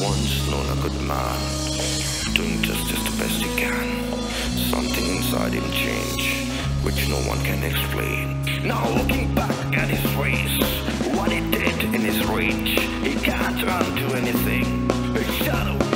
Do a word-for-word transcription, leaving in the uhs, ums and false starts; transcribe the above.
Once known a good man, doing justice the best he can. Something inside him changed, which no one can explain. Now looking back at his race, what he did in his rage, he can't undo anything. A shadow.